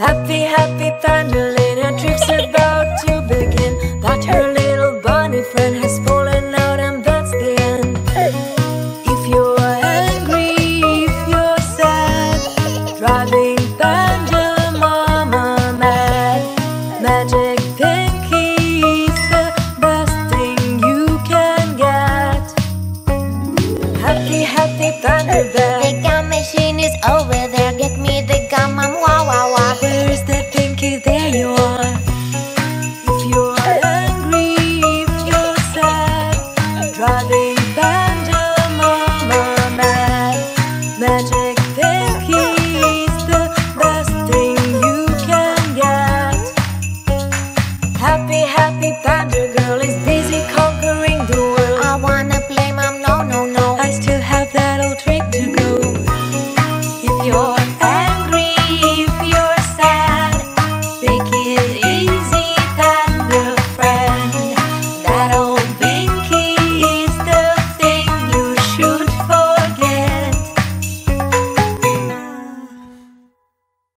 Happy, happy Thunder, trip's about to begin. But her little bunny friend has fallen out, and that's the end. If you're angry, if you're sad, driving Thunder mama mad, Magic Pinky's the best thing you can get. Happy, happy Thunder Bear, the gum machine is over there. Get me the gum, I'm wow wow wow. Magic.